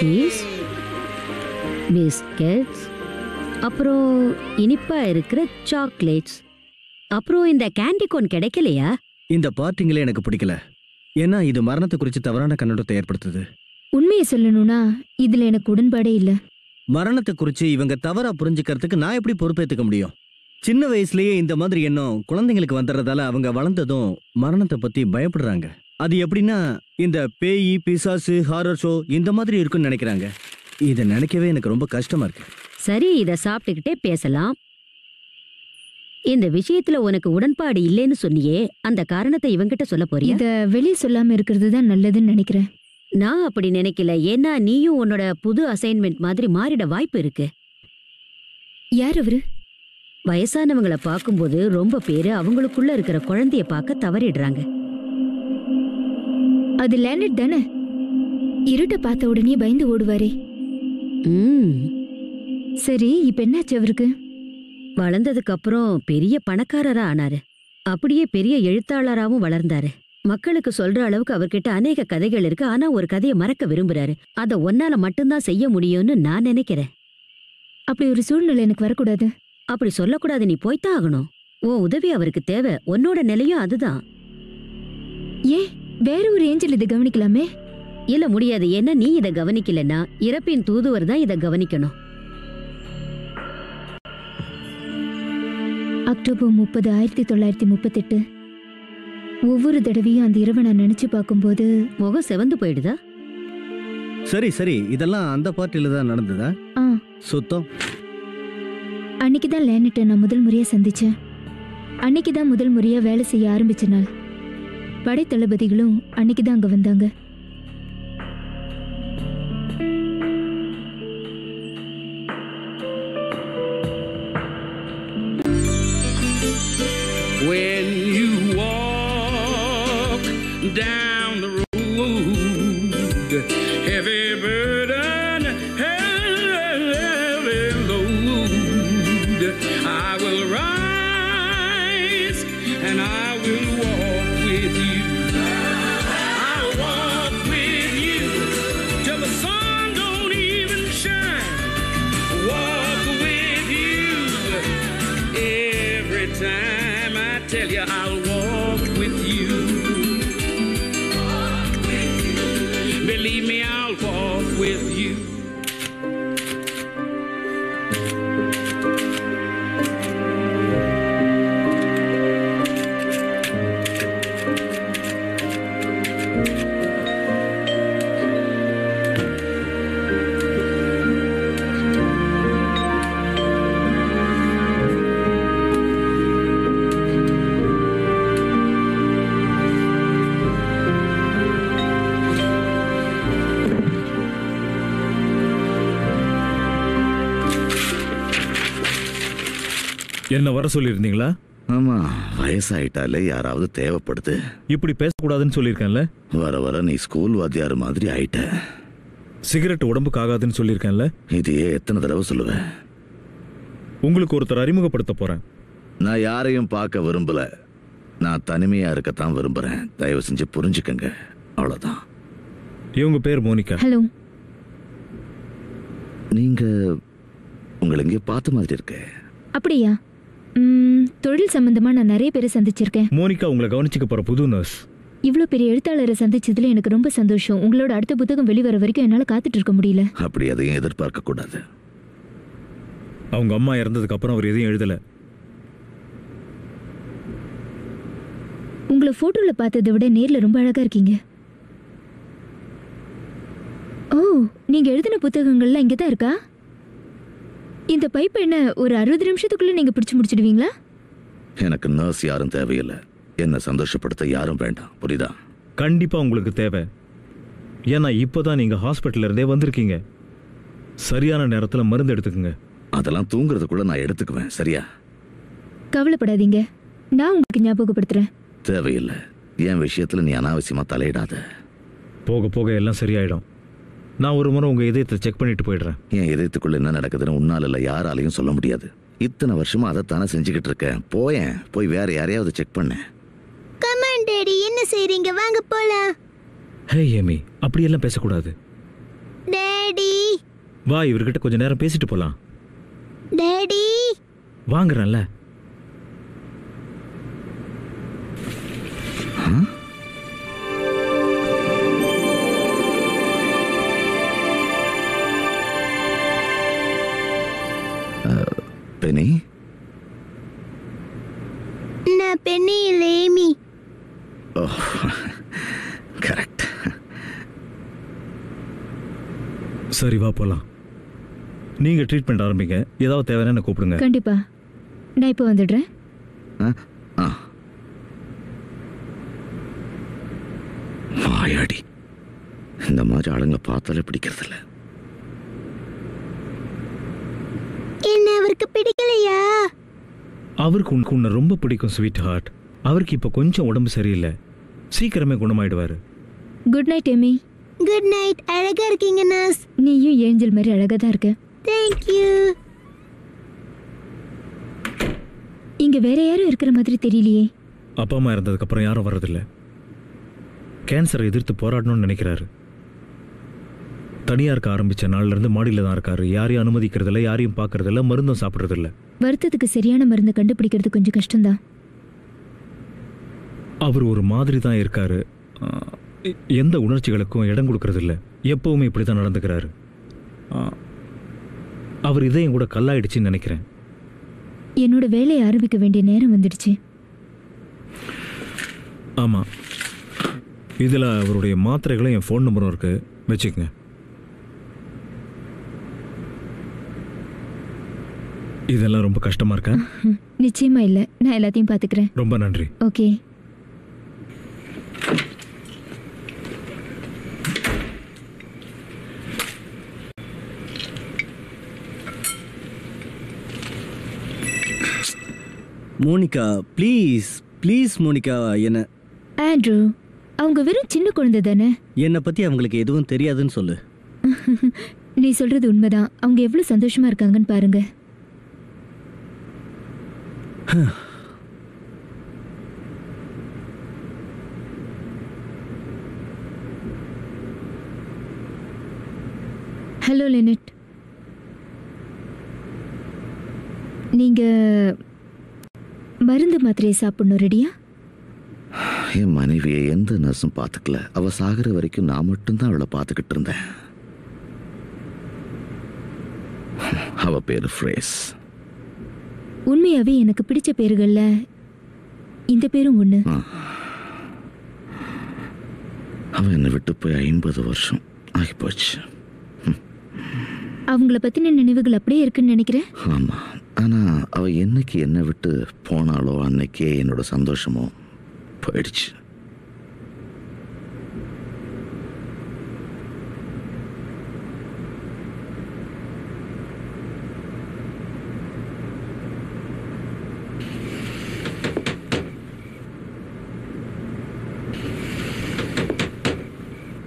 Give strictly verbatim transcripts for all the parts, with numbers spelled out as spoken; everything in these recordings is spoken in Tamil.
குக்கீஸ், பிஸ்கெட்ஸ், அப்புறம் இனிப்பாக இருக்கிற சாக்லேட்ஸ். அப்புறம் இந்த கேண்டிகோன் கிடைக்கலையா? இந்த பார்ட்டிங்களே எனக்கு பிடிக்கல. ஏன்னா இது மரணத்தை குறித்து தவறான கண்ணோட்டத்தை ஏற்படுத்துது. உண்மையை சொல்லணும்னா இதில் எனக்கு உடன்பாடே இல்லை. மரணத்தை குறித்து இவங்க தவறாக புரிஞ்சுக்கிறதுக்கு நான் எப்படி பொறுப்பேற்றுக்க முடியும்? சின்ன வயசுலேயே இந்த மாதிரி எண்ணம் குழந்தைங்களுக்கு வந்துடுறதால அவங்க வளர்ந்ததும் மரணத்தை பற்றி பயப்படுறாங்க. அது எப்படின்னா இந்த பேய், பிசாசு, ஹாரர் ஷோ இந்த மாதிரி இருக்குன்னு நினைக்கிறாங்க. இதை நினைக்கவே எனக்கு ரொம்ப கஷ்டமாக இருக்கு. சரி, இதை சாப்பிட்டுக்கிட்டே பேசலாம். இந்த விஷயத்துல உனக்கு உடன்பாடு இல்லைன்னு சொன்னியே, அந்த காரணத்தை இவங்கிட்ட சொல்ல போறியா? இதை வெளியே சொல்லாமல் இருக்கிறது தான் நல்லதுன்னு நினைக்கிறேன். நான் அப்படி நினைக்கல. ஏன்னா நீயும் உன்னோட புது அசைன்மெண்ட் மாதிரி மாறிட வாய்ப்பு இருக்கு. யார் அவரு? வயசானவங்களை பார்க்கும்போது ரொம்ப பேரு அவங்களுக்குள்ள இருக்கிற குழந்தைய பார்க்க தவறிடுறாங்க. அது லேனட் தானே, இருட்ட பார்த்த உடனே பயந்து ஓடுவாரே. ம், சரி, இப்ப என்னாச்சு அவருக்கு? வளர்ந்ததுக்கு அப்புறம் பெரிய பணக்காரரா ஆனாரு. அப்படியே பெரிய எழுத்தாளராகவும் வளர்ந்தாரு. மக்களுக்கு சொல்ற அளவுக்கு அவர்கிட்ட அநேக கதைகள் இருக்கு. ஆனா ஒரு கதையை மறக்க விரும்புறாரு. அதை ஒன்னால மட்டும்தான் செய்ய முடியும்னு நான் நினைக்கிறேன். அப்படி ஒரு சூழ்நிலை எனக்கு வரக்கூடாது. அப்படி சொல்லக்கூடாது, நீ போய்தான் ஆகணும். உன் உதவி அவருக்கு தேவை. உன்னோட நிலையும் அதுதான். ஏன் வேற ஒரு ஏஞ்சல் இதை கவனிக்கலாமே? இல்ல முடியாது. ஏன்னா நீ இதை கவனிக்கலன்னா இறப்பின் தூதுவர் தான் இதை கவனிக்கணும். அக்டோபர் முப்பது ஆயிரத்தி தொள்ளாயிரத்தி முப்பத்தெட்டு. ஒவ்வொரு தடவையும் அந்த இரவை நான் நினைச்சு பார்க்கும்போது முகம் செவந்து போயிடுதா? சரி சரி, இதெல்லாம் அந்த பார்ட்டில தான் நடந்ததா? ஆ, சுத்தம். அன்னைக்கு தான் லேனட்டை நான் முதல் முறையா சந்திச்சேன். அன்னைக்கு தான் முதல் முறையா வேலை செய்ய ஆரம்பிச்ச நாள். படை தளபதிகளும் அன்னைக்கு தான் அங்கே வந்தாங்க. Down the road, heavy burden, heavy load. I will rise and I will walk with you. I'll walk with you till the sun don't even shine. Walk with you every time. I tell you, I'll walk with you. Believe me, I'll walk with you. என்ன வர சொல்லியிருந்தீங்களா? ஆமா, வயசாயிட்டாலே யாராவது தேவைப்படுது. இப்படி பேசக்கூடாதுன்னு சொல்லியிருக்கேன்ல. வர வர நீ ஸ்கூல் வாத்தியார் மாதிரி ஆயிட்ட. சிகரெட் உடம்புக்கு ஆகாதுன்னு சொல்லியிருக்கேன்ல. இதையே எத்தனை தடவை சொல்லுவேன்? உங்களுக்கு ஒருத்தர் அறிமுகப்படுத்த போறேன். நான் யாரையும் பார்க்க விரும்பல. நான் தனிமையா இருக்கத்தான் விரும்புறேன். தயவு செஞ்சு புரிஞ்சுக்கங்க, அவ்வளவுதான். இவங்க பேர் மோனிகா. ஹலோ. நீங்க உங்களை இங்கே பார்த்த மாதிரி இருக்கு. அப்படியா? தொழில் சம்பந்தமா நான் நிறைய பேரை சந்திச்சிருக்கேன். மோனிகா உங்களை கவனிச்சுக்க போற புது நர்ஸ். இவ்வளோ பெரிய எழுத்தாளரை சந்திச்சதுல எனக்கு ரொம்ப சந்தோஷம். உங்களோட அடுத்த புத்தகம் வெளிவர வரைக்கும் என்னால் காத்துட்டு இருக்க முடியல. அப்படி அதையும் எதிர்பார்க்க கூடாது. அவங்க அம்மா இறந்ததுக்கு அப்புறம் அவர் எதையும் எழுதல. உங்களை போட்டோல பார்த்ததை விட நேரில் ரொம்ப அழகா இருக்கீங்க. ஓ, நீங்க எழுதின புத்தகங்கள்லாம் இங்கே தான் இருக்கா? இந்த பைப் என்ன ஒரு அறுபது நிமிஷத்துக்குள்ள நீங்க பிடிச்சு முடிச்சிடுவீங்களா? எனக்கு நர்ஸ் யாரும் தேவையில்லை. என்ன சந்தோஷப்படுத்த யாரும் வேண்டாம், புரியுதா? கண்டிப்பா உங்களுக்கு தேவை. ஏன்னா இப்போதான் நீங்க ஹாஸ்பிட்டல்ல இருந்தே வந்திருக்கீங்க. சரியான நேரத்துல மருந்து எடுத்துக்கங்க. அதெல்லாம் தூங்குறதுக்குள்ள நான் எடுத்துக்குவேன், சரியா? கவலைப்படாதீங்க, நான் உங்களுக்கு ஞாபகப்படுத்துறேன். தேவையில்லை. என் விஷயத்துல நீ அனாவசியமா தலையிடாத. போக போக எல்லாம் சரியாயிடும். நான் ஒரு முறை உங்கள் இதயத்தை செக் பண்ணிட்டு போயிடுறேன். என் இதயத்துக்குள்ளே என்ன நடக்குதுன்னு உன்னால் இல்லை யாராலையும் சொல்ல முடியாது. இத்தனை வருஷமாக அதை தானே செஞ்சுக்கிட்டு இருக்கேன். போயேன், போய் வேற யாரையாவது செக் பண்ணேன். கமான் டேடி, என்ன செய்றீங்க? வாங்க போகலாம். ஹே ஏமி, அப்படியெல்லாம் பேசக்கூடாது. டேடி வா, இவர்கிட்ட கொஞ்ச நேரம் பேசிட்டு போலாம். டேடி வாங்குறேன்ல. பெனி நான் பெனி லேமி. ஓ கரெக்ட். சரி வா போலாம். நீங்க ட்ரீட்மெண்ட் ஆரம்பிங்க, ஏதாவது தேவைன்னா என்ன கூப்பிடுங்க. கண்டிப்பா நான் இப்போ வந்துடுறேன். வாயாடி, இந்த மாதிரி ஆளுங்களை பார்த்தாலே பிடிக்கிறதில்ல. அவருக்கு பிடிக்கலையா? அவருக்கு உனக்கு உன்னை ரொம்ப பிடிக்கும் ஸ்வீட் ஹார்ட். அவருக்கு இப்போ கொஞ்சம் உடம்பு சரியில்லை, சீக்கிரமே குணமாயிடுவாரு. Good night Amy. Good night. அழகா இருக்கீங்க நர்ஸ். நீயும் ஏஞ்சல் மாதிரி அழகா தான் இருக்க. Thank you. இங்க வேற யாரும் இருக்கிற மாதிரி தெரியலையே. அப்பா அம்மா இருந்ததுக்கு அப்புறம் யாரும் வர்றதில்லை. கேன்சரை எதிர்த்து போராடணும்னு நினைக்கிறாரு. தனியா இருக்க ஆரம்பிச்ச நாள்ல இருந்து மாடியில தான் இருக்காரு. யாரையும் அனுமதிக்கிறதில்ல, யாரையும் பார்க்கறதில்ல, மருந்தும் சாப்பிட்றதில்ல. வருத்தத்துக்கு சரியான மருந்து கண்டுபிடிக்கிறது கொஞ்சம் கஷ்டம்தான். அவர் ஒரு மாதிரி தான் இருக்காரு. எந்த உணர்ச்சிகளுக்கும் இடம் கொடுக்கறதில்ல, எப்பவுமே இப்படி தான் நடந்துக்கிறாரு. அவர் இதயம் கூட கல்லாயிடுச்சுன்னு நினைக்கிறேன். என்னோட வேலையை ஆரம்பிக்க வேண்டிய நேரம் வந்துடுச்சு. ஆமா, இதுல அவருடைய மாத்திரைகளும் என் ஃபோன் நம்பரும் இருக்கு, வச்சுக்கங்க. இதெல்லாம் ரொம்ப கஷ்டமா இருக்கா? நிச்சயமா இல்ல, நான் எல்லாத்தையும் பாத்துக்கிறேன். ரொம்ப நன்றி. Okay. Monica please please Monica. என்ன ஆண்ட்ரூ, அவங்க வெறும் சின்ன குழந்தை தானே, என்னை பற்றி அவங்களுக்கு எதுவும் தெரியாதுன்னு சொல்லு. நீ சொல்கிறது உண்மைதான். அவங்க எவ்வளோ சந்தோஷமாக இருக்காங்கன்னு பாருங்க. ஹலோ லெனட், நீங்கள் மருந்து மாத்திரையை சாப்பிடணும், ரெடியா? என் மனைவியை எந்த நர்ஸும் பார்த்துக்கல. அவள் சாகிற வரைக்கும் நான் மட்டும்தான் அவளை பார்த்துக்கிட்டு இருந்தேன். அவள் பேர் ஃப்ரேஸ். உண்மையாகவே எனக்கு பிடிச்ச பேருகளில் இந்த பேரும் ஒன்று. அவன் என்னை விட்டு போய் ஐம்பது வருஷம் ஆகி போச்சு. அவங்கள பற்றின நினைவுகள் அப்படியே இருக்குன்னு நினைக்கிறேன். ஆமாம், ஆனால் அவள் என்னைக்கு என்னை விட்டு போனாலோ அன்னைக்கே என்னோட சந்தோஷமோ போயிடுச்சு.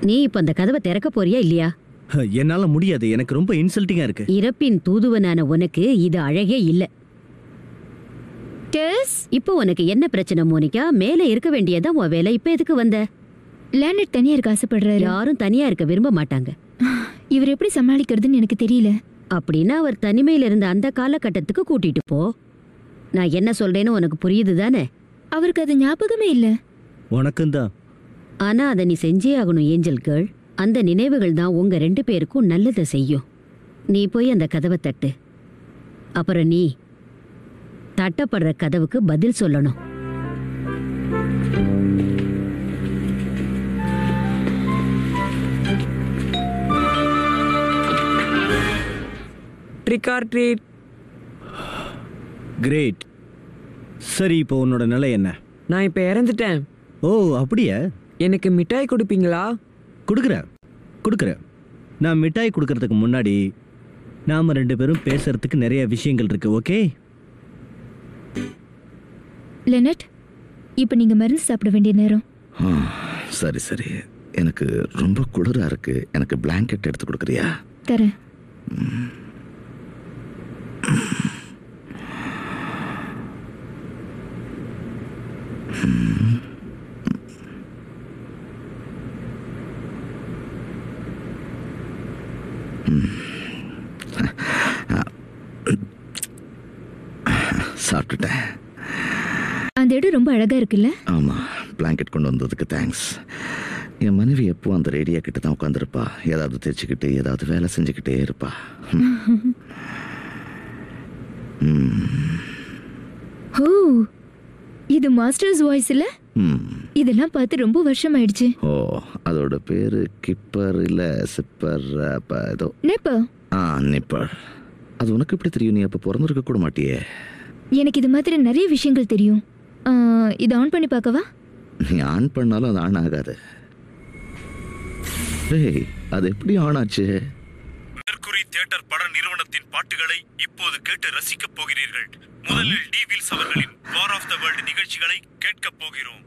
நீ இப்போ அந்த கதவை திறக்க போறியா இல்லையா? என்னால முடியாது, எனக்கு ரொம்ப இன்சல்ட்டிங்கா இருக்கு. இறப்பின் தூதுவனான உனக்கு இது அழகே இல்ல. டெஸ், இப்போ உனக்கு என்ன பிரச்சனை மோனிகா? மேல இருக்க வேண்டியதா உன் வேலை, இப்ப எதுக்கு வந்த? லேனட் தனியா இருக்க ஆசைப்படுறாரு. யாரும் தனியா இருக்க விரும்ப மாட்டாங்க. இவர் எப்படி சமாளிக்கிறதுன்னு எனக்கு தெரியல. அப்படின்னா அவர் தனிமையில இருந்த அந்த காலகட்டத்துக்கு கூட்டிட்டு போ. நான் என்ன சொல்றேன்னு உனக்கு புரியுது தானே? அவருக்கு அது ஞாபகமே இல்ல. உனக்கும் தான். ஆனா அதை நீ செஞ்சே ஆகணும் ஏஞ்சல் கேர்ள். அந்த நினைவுகள் தான் உங்க ரெண்டு பேருக்கும் நல்லதை செய்யும். நீ போய் அந்த கதவை தட்டு, அப்புறம் நீ தட்டப்படுற கதவுக்கு பதில் சொல்லணும். Trick or treat. கிரேட். சரி, இப்போ உன்னோட நிலை என்ன? நான் இப்போ இறந்துட்டேன். ஓ அப்படியா? எனக்கு மிட்டாய் கொடுப்பீங்களா? கொடுக்குறேன் கொடுக்குறேன். நான் மிட்டாய் கொடுக்கறதுக்கு முன்னாடி நாம் ரெண்டு பேரும் பேசுறதுக்கு நிறைய விஷயங்கள் இருக்கு. ஓகே லெனட், இப்போ நீங்கள் மருந்து சாப்பிட வேண்டிய நேரம். சரி சரி, எனக்கு ரொம்ப குளிராக இருக்கு, எனக்கு பிளாங்கெட் எடுத்து கொடுக்குறியா? தரேன். இந்த இடம் ரொம்ப அழகா இருக்குல்ல? ஆமா, பிளாங்கெட் கொண்டு வந்ததுக்கு தேங்க்ஸ். என் மனைவி எப்பவும் அந்த ரேடியா கிட்ட தான் உட்காந்துருப்பா, ஏதாவது தெரிச்சுக்கிட்டு ஏதாவது வேலை செஞ்சுக்கிட்டே இருப்பா. ஓ, இது மாஸ்டர்ஸ் வாய்ஸ் இல்ல? இதெல்லாம் பார்த்து ரொம்ப வருஷம் ஆயிடுச்சு. ஓ, அதோட பேரு கிப்பர் இல்ல சிப்பர் அப்ப ஏதோ நிப்பர். ஆ, நிப்பர். அது உனக்கு எப்படி தெரியும்? நீ அப்ப பிறந்திருக்க கூட மாட்டியே. எனக்கு இது மாதிரி நிறைய விஷயங்கள் தெரியும். இது ஆன் பண்ணி பார்க்கவா? நீ ஆன் பண்ணாலும் அது ஆன் ஆகாது. ஏய், அது எப்படி ஆன் ஆச்சு? மெர்க்குரி தியேட்டர் பட நிறுவனத்தின் பாட்டுகளை இப்போது கேட்டு ரசிக்க போகிறீர்கள். முதலில் டி வீல்ஸ் அவர்களின் வார் ஆஃப் தி வேர்ல்ட் நிகழ்ச்சிகளை கேட்க போகிறோம்.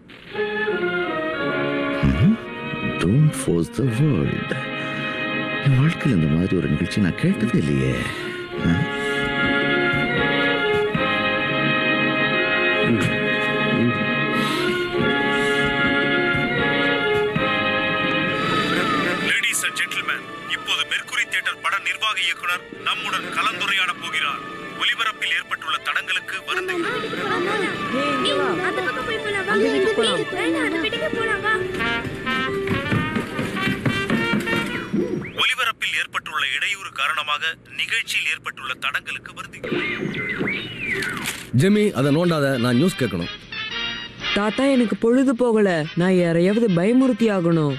Don't force the world. என் வாழ்க்கையில் இந்த மாதிரி ஒரு நிகழ்ச்சி நான் கேட்டதே இல்லையே. Ladies and gentlemen, இப்போது மெர்க்குரி தியேட்டர் பட நிர்வாக இயக்குனர் நம்முடன் கலந்துரையாட போகிறார். ஒளிபரப்பில் ஏற்பட்டுள்ள தடங்களுக்கு ஒளிபரப்பில் ஏற்பட்டுள்ள இடையூறு காரணமாக நிகழ்ச்சியில் ஏற்பட்டுள்ள தடங்களுக்கு வருந்துகிறோம். தாத்தா, எனக்கு பொழுது போகல, நான் யாரையாவது பயமுறுத்தி ஆகணும்.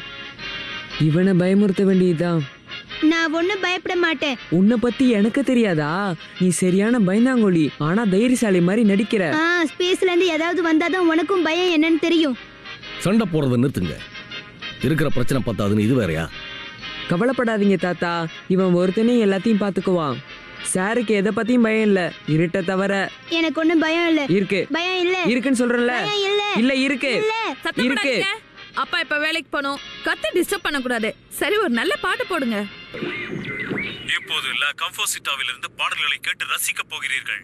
இவனை பயமுறுத்த வேண்டியதுதான். நான் ஒண்ணு பயப்பட மாட்டேன். உன்னை பத்தி எனக்கு தெரியாதா? நீ சரியான பயந்தாங்கோலி, ஆனா தைரியசாலி மாதிரி நடிக்கிற. ஸ்பேஸ்ல இருந்து ஏதாவது வந்தாதான் உனக்கும் பயம் என்னன்னு தெரியும். சண்டை போறத நிறுத்துங்க. இருக்கிற பிரச்சனை பத்தாதுன்னு இது வேறையா? கவலைப்படாதீங்க தாத்தா, இவன் ஒருத்தனையும் எல்லாத்தையும் பாத்துக்குவான். சாருக்கு எதை பத்தியும் பயம் இல்ல, இருட்ட தவிர. எனக்கு ஒண்ணும் பயம் இல்ல. இருக்கு, பயம் இல்ல, இருக்குன்னு சொல்றேன்ல. இல்ல, இருக்கு, இருக்கு. அப்பா இப்ப வேலைக்கு போனும், கத்து டிஸ்டர்ப் பண்ண கூடாது. சரி, ஒரு நல்ல பாட்டு போடுங்க. இப்போது லா கம்போசிட்டாவிலிருந்து பாடல்களை கேட்டு ரசிக்க போகிறீர்கள்.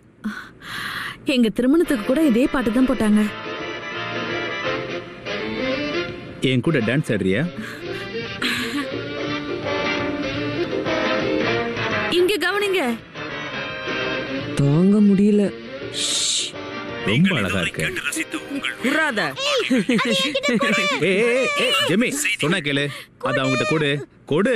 எங்க திருமணத்துக்கு கூட இதே பாட்டு தான் போட்டாங்க. என் கூட டான்ஸ் ஆடுறியா? இங்க கவனிங்க. தாங்க முடியல. ரொம்ப அழகா இருக்கு. புராத ஏய் ஏய் ஜெமி சொன்னா கேளு. அத அவங்கிட்ட கொடு கொடு.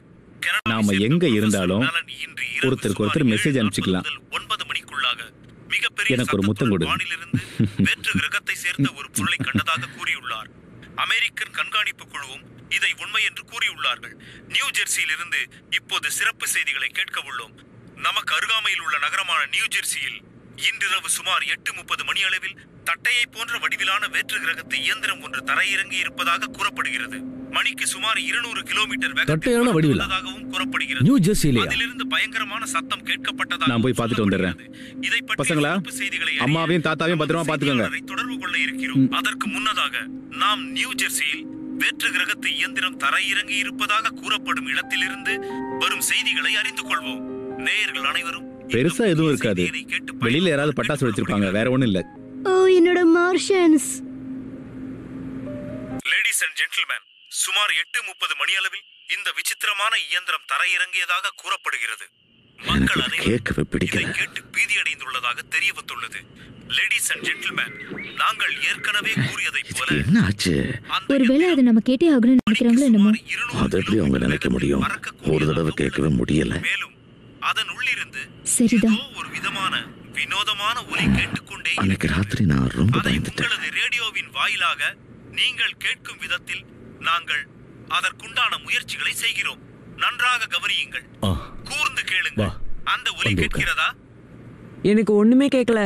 நாம எங்க இருந்தாலும் ஒருத்தருக்கு ஒருத்தர் மெசேஜ் அனுப்பிச்சிக்கலாம். ஒன்பது மணிக்குள்ளாக மிகப்பெரிய எனக்கு ஒரு முத்தம் கொடு. வெற்று கிரகத்தை சேர்ந்த ஒரு பொருளை கண்டதாக கூறியுள்ளார். அமெரிக்கன் கண்காணிப்பு குழுவும் இதை உண்மை என்று கூறியுள்ளார்கள். நியூ ஜெர்சியிலிருந்து இப்போது சிறப்பு செய்திகளை கேட்க உள்ளோம். நமக்கு அருகாமையில் உள்ள நகரமான நியூ ஜெர்சியில் இன்றிரவு சுமார் எட்டு முப்பது மணி அளவில் தட்டையை போன்ற வடிவிலான வேற்று கிரகத்தை இயந்திரம் ஒன்று தரையிறங்கி இருப்பதாக கூறப்படுகிறது. மணிக்கு சுமார் இருநூறு கிலோமீட்டர் வேகத்தில் வடிவிலாகவும் கூறப்படுகிறது. நியூ ஜெர்சியிலே அதிலிருந்து பயங்கரமான சத்தம் கேட்கப்பட்டதாக நான் போய் பார்த்துட்டு வந்துறேன். இதை பற்றிய செய்திகளை அம்மாவையும் தாத்தாவையும் பத்திரமா பாத்துக்கங்க. தொடர்பு கொள்ள இருக்கிறோம். அதற்கு முன்னதாக நாம் நியூ ஜெர்சியில் வேற்று கிரகத்தை இயந்திரம் தரையிறங்கி இருப்பதாக கூறப்படும் இடத்திலிருந்து வரும் செய்திகளை அறிந்து கொள்வோம். நேயர்கள் அனைவரும் பெருசா எதுவும் இருக்காது. வெளியில யாராவது பட்டாசு வெடிச்சிருப்பாங்க, வேற ஒண்ணும் இல்ல. ஓ, என்னோட மார்ஷன்ஸ். லேடிஸ் அண்ட் ஜென்டில்மேன், சுமார் எட்டு முப்பது மணி அளவில் இந்த விசித்திரமான இயந்திரம் தரையிறங்கியதாக கூறப்படுகிறது. மக்கள் அனைவரும் கேட்டு பீதி அடைந்துள்ளதாக தெரிய வந்துள்ளது. லேடிஸ் அண்ட் ஜென்டில்மேன், நாங்கள் ஏற்கனவே கூறியதை போல ஒருவேளை அது நம்ம கேட்டே ஆகணும்னு நினைக்கிறாங்களோ என்னமோ. அது எப்படி அவங்க நினைக்க முடியும்? ஒரு தடவை கேட்கவே முடியல. அதன் உள்ளிருந்து ஒரு விதமான வினோதமான ஒலி கேட்டுக்கொண்டே ரேடியோவின் வாயிலாக நீங்கள் கேட்கும் விதத்தில் நாங்கள் அதற்குண்டான முயற்சிகளை செய்கிறோம். நன்றாக கவனியுங்கள், கூர்ந்து கேளுங்க. அந்த ஒலி கேட்கிறதா? எனக்கு ஒண்ணுமே கேட்கல.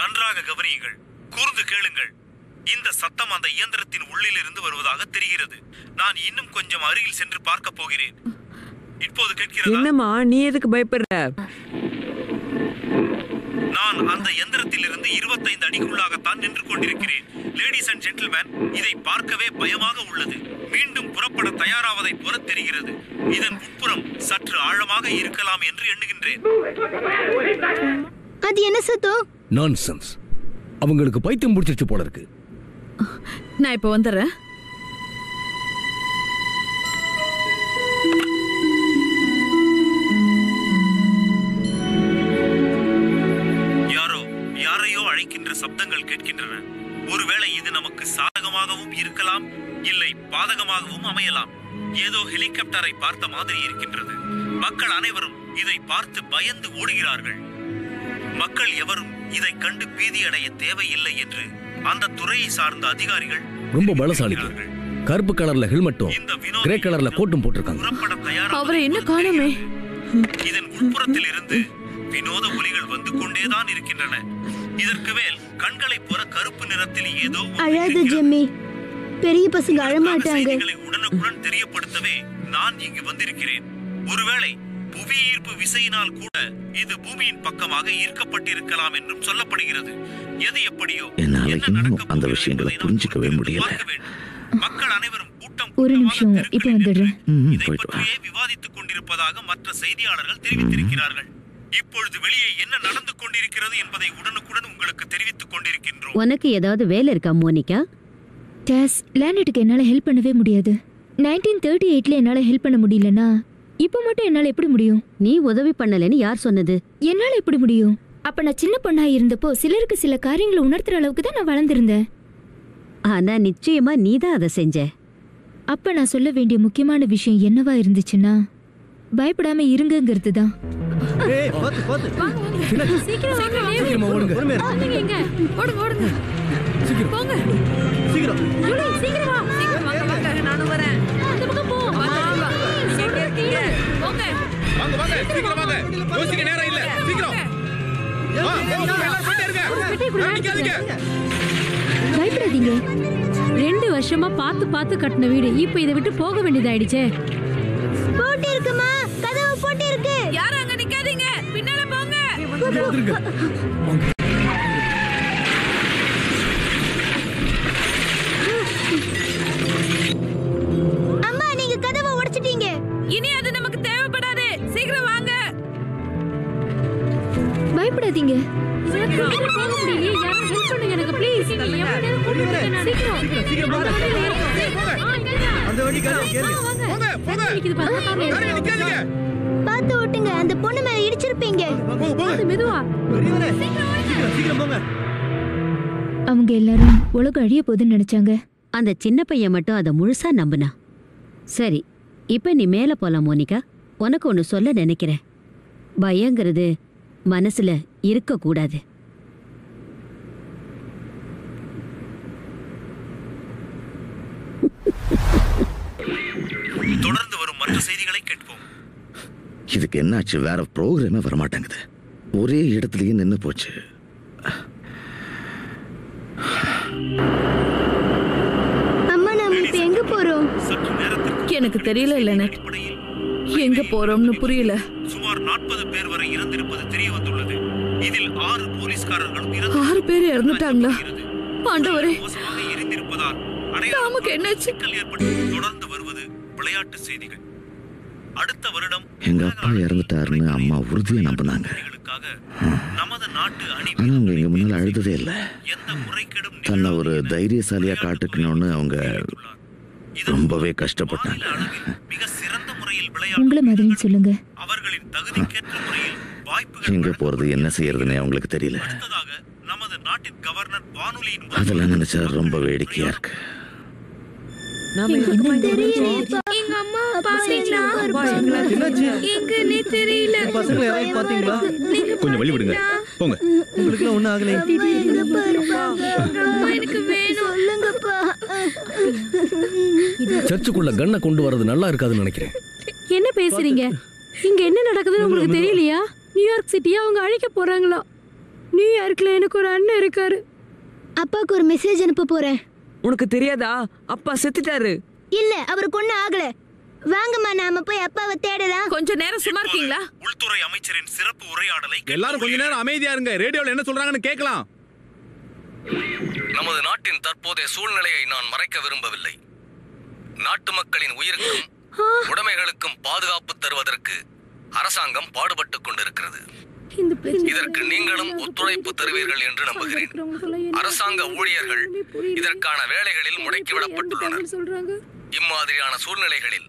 நன்றாக கவனியுங்கள், கூர்ந்து கேளுங்கள். இந்த சத்தம் அந்த இயந்திரத்தின் உள்ளிலிருந்து வருவதாக தெரிகிறது. நான் இன்னும் கொஞ்சம் அருகில் சென்று பார்க்க போகிறேன். இப்போது கேட்கிறதா? என்னம்மா, நீ எதுக்கு பயப்படுற? நான் அந்த இருபதிலிருந்து இருபத்தைந்து அடிக்குள்ளாகத்தான் நின்று கொண்டிருக்கிறேன். லேடிஸ் அண்ட் ஜென்டில்மேன், இதை பார்க்கவே பயமாக உள்ளது. மீண்டும் புறப்பட தயாராவதை போல தெரிகிறது. இதன் உட்புறம் சற்று ஆழமாக இருக்கலாம் என்று எண்ணுகின்றேன். அது என்ன சத்தம்? நான்சென்ஸ். அவங்களுக்கு பைத்தியம் பிடிச்சிருச்சு போல இருக்கு. நான் இப்ப வந்துடுறேன். சப்தங்கள் கேட்கின்றன. ஒருவேளை இது நமக்கு சாதகமாகவும் இருக்கலாம், இல்லை பாதகமாகவும் அமையலாம். ஏதோ ஹெலிகாப்டரை பார்த்த மாதிரி இருக்கின்றது. மக்கள் அனைவரும் இதை பார்த்து பயந்து ஓடுகிறார்கள். மக்கள் எவரும் இதை கண்டு பீதியடைய தேவையில்லை என்று அந்த துறையை சார்ந்த அதிகாரிகள் ரொம்ப பலசாலிகள். கருப்பு கலர்ல ஹெல்மெட்டும் கிரே கலர்ல கோட்டும் போட்டிருக்காங்க. அவரை என்ன காணுமே. இதன் உட்புறத்தில் இருந்து வினோத ஒலிகள் வந்து கொண்டேதான் இருக்கின்றன. இதற்கு மேல் கண்களை போற கருப்பு நிறத்தில் ஏதோ அழகு ஜெமி. பெரிய பசங்க அழமாட்டாங்க. உடனுக்குடன் தெரியப்படுத்தவே நான் இங்கு வந்திருக்கிறேன். ஒருவேளை புவியீர்ப்பு விசையினால் கூட இது பூமியின் பக்கமாக ஈர்க்கப்பட்டிருக்கலாம் என்றும் சொல்லப்படுகிறது. எது எப்படியோ என்னால அந்த விஷயங்களை புரிஞ்சிக்கவே முடியல. மக்கள் அனைவரும் கூட்டம் விவாதித்துக் கொண்டிருப்பதாக மற்ற செய்தியாளர்கள் தெரிவித்திருக்கிறார்கள். இப்பொழுது வெளியே என்ன நடந்து கொண்டிருக்கிறது என்பதை உடனுக்குடன் உங்களுக்கு தெரிவித்துக் கொண்டிருக்கின்றோம். உனக்கு ஏதாவது வேலை இருக்கா மோனிகா? டஸ் லேண்ட்க்கு என்னால ஹெல்ப் பண்ணவே முடியாது. நைன்டீன் தேர்ட்டி எயிட்ல என்னால ஹெல்ப் பண்ண முடியலனா இப்போ மட்டும் என்னால எப்படி முடியும்? நீ உதவி பண்ணலன்னு யார் சொன்னது? என்னால எப்படி முடியும்? அப்ப நான் சின்ன பொண்ணா இருந்தப்போ சிலருக்கு சில காரியங்களை உணர்த்துற அளவுக்கு தான் நான் வளர்ந்திருந்தேன். ஆனா நிச்சயமா நீ தான் அதை செஞ்ச. அப்ப நான் சொல்ல வேண்டிய முக்கியமான விஷயம் என்னவா இருந்துச்சுன்னா, பயப்படாம இருங்கிறது தான். பயப்படாதீங்க. ரெண்டு வருஷமா பார்த்து பார்த்து கட்டின வீடு இப்ப இதை விட்டு போக வேண்டியதாயிடுச்சே. அம்மா, நீங்க கதவை உடைச்சிட்டீங்க. இனி அது நமக்கு தேவைப்படாது. சீக்கிரம் வாங்க. பயப்படாதீங்க. பாத்து ஓட்டுங்க. அந்த பொண்ணு மேல இடிச்சிருப்பீங்க. அவங்க எல்லாரும் உலகம் அழிய போதுன்னு நினைச்சாங்க. அந்த சின்ன பையன் மட்டும் அதை முழுசா நம்பினா. சரி, இப்ப நீ மேல போலாம் மோனிகா. உனக்கு ஒன்னு சொல்ல நினைக்கிறேன். பயங்கிறது மனசுல இருக்க கூடாது. தொடர்ந்து வரும் மற்ற செய்திகளை கேட்போம். இதுக்கு என்னாச்சு? வேற ப்ரோக்ராமே வரமாட்டேங்குது. ஒரே இடத்துலயே நின்று போச்சு. அம்மா, நாம இப்ப எங்க போறோம்? எனக்கு தெரியல இல்லனே. எங்க போறோம்னு புரியல. சுமார் நாற்பது பேர் வரை இறந்திருப்பது தெரிய வந்துள்ளது. இதில் ஆறு போலீஸ்காரர்களும் இறந்து ஆறு பேர் இறந்துட்டாங்களா? ஆண்டவரே, மோசமாக இறந்திருப்பதால் நமக்கு என்ன சிக்கல் ஏற்பட்டது? தொடர்ந்து வருவது விளையாட்டு செய்திகள். அடுத்த வருடம் எங்க அப்பா இறந்துட்டாருன்னு அம்மா உறுதியை நம்பினாங்க. ஆனா அவங்க எங்க முன்னால அழுததே இல்லை. தன்னை ஒரு தைரியசாலியா காட்டுக்கணும்னு அவங்க ரொம்பவே கஷ்டப்பட்டாங்க. உங்களை மாதிரி சொல்லுங்க. அவர்களின் தகுதிக்கேற்ற முறையில் வாய்ப்புகள் எங்க போறது என்ன செய்யறதுன்னு அவங்களுக்கு தெரியல. நமது நாட்டின் கவர்னர் வானொலியின் அதெல்லாம் நினைச்சா ரொம்ப வேடிக்கையா இருக்கு. கொஞ்சம் வழி விடுங்க. போங்க. சர்ச்சுக்குள்ள கண்ணை கொண்டு வர்றது நல்லா இருக்காதுன்னு நினைக்கிறேன். என்ன பேசுறீங்க? இங்க என்ன நடக்குதுன்னு உங்களுக்கு தெரியலையா? நியூயார்க் சிட்டியா அவங்க அழைக்க போறாங்களா? நியூயார்க்ல எனக்கு ஒரு அண்ணன் இருக்காரு. அப்பாவுக்கு ஒரு மெசேஜ் அனுப்ப போறேன். உனக்கு தெரியாதா? அப்பா செத்துட்டாரு. இல்ல, அவர் கொன்ன ஆகல. வாங்கம்மா நாம போய் அப்பாவை தேடலாம். கொஞ்ச நேரம் சும்மா இருக்கீங்களா? உள்துறை அமைச்சரின் சிறப்பு உரையாடலை எல்லாரும் கொஞ்ச நேரம் அமைதியா இருங்க. ரேடியோல என்ன சொல்றாங்கன்னு கேட்கலாம். நமது நாட்டின் தற்போதைய சூழ்நிலையை நான் மறைக்க விரும்பவில்லை. நாட்டு மக்களின் உயிருக்கும் உடைமைகளுக்கும் பாதுகாப்பு தருவதற்கு அரசாங்கம் பாடுபட்டுக் கொண்டிருக்கிறது. இதற்கு நீங்களும் ஒத்துழைப்பு தருவீர்கள் என்று நம்புகிறேன். அரசாங்க ஊழியர்கள் இதற்கான வேலைகளில் முடக்கிவிடப்பட்டுள்ளனர். இம்மாதிரியான சூழ்நிலைகளில்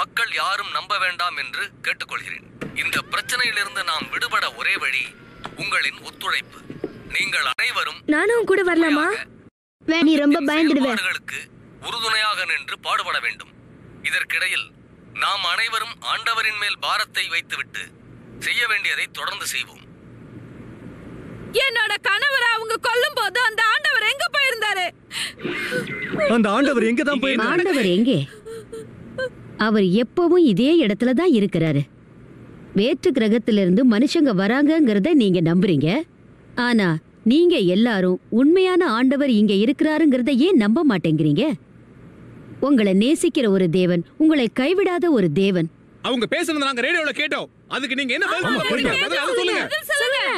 மக்கள் யாரும் நம்ப வேண்டாம் என்று கேட்டுக்கொள்கிறேன். இந்த பிரச்சனையிலிருந்து நாம் விடுபட ஒரே வழி உங்களின் ஒத்துழைப்பு. நீங்கள் அனைவரும் நானும் கூட வரலாமா? நீ ரொம்ப பயந்துடுவேன். உறுதுணையாக நின்று பாடுபட வேண்டும். இதற்கிடையில் நாம் அனைவரும் ஆண்டவரின் மேல் பாரத்தை வைத்துவிட்டு செய்ய வேண்டியதை தொடர்ந்து செய்வோம். என்னோட கணவரை அவங்க கொல்லும் போது அந்த ஆண்டவர் எங்க போயிருந்தாரு? அந்த ஆண்டவர் எங்க தான் போயிருந்தாரு? ஆண்டவர் எங்கே? அவர் எப்பவும் இதே இடத்துல தான் இருக்கிறாரு. வேற்று கிரகத்திலிருந்து மனுஷங்க வராங்கங்கறதை நீங்க நம்புறீங்க. ஆனா நீங்க எல்லாரும் உண்மையான ஆண்டவர் இங்க இருக்கிறாருங்கறதை ஏன் நம்ப மாட்டேங்கிறீங்க? உங்களை நேசிக்கிற ஒரு தேவன், உங்களை கைவிடாத ஒரு தேவன். அவங்க பேசுறது நாங்க ரேடியோல கேட்டோம். அதுக்கு நீங்க என்ன பதில் சொல்றீங்க? சொல்லுங்க.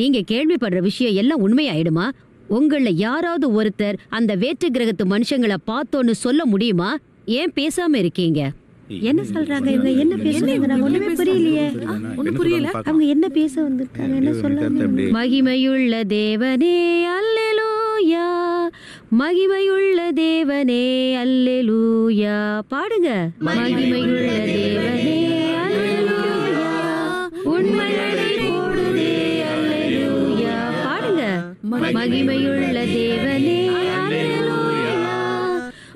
நீங்க கேள்விப்படுற விஷயம் எல்லாம் உண்மையாயிடுமா? உங்களை யாராவது ஒருத்தர் அந்த வேற்று கிரகத்து மனுஷங்களை பார்த்தோன்னு சொல்ல முடியுமா? ஏன் பேசாம இருக்கீங்க? என்ன சொல்றாங்க இவங்க? என்ன பேசுறாங்க? ஒண்ணுமே புரியலையே. ஒண்ணு புரியல. அவங்க என்ன பேச வந்திருக்காங்க? என்ன சொல்றாங்க? மகிமையுள்ள தேவனே அல்லேலூயா, மகிமையுள்ள தேவனே அல்லேலூயா. பாடுங்க. மகிமையுள்ள தேவனே அல்லேலூயா, உண்மைகளை போடுதே அல்லேலூயா. பாடுங்க. மகிமையுள்ள தேவனே அல்லேலூயா,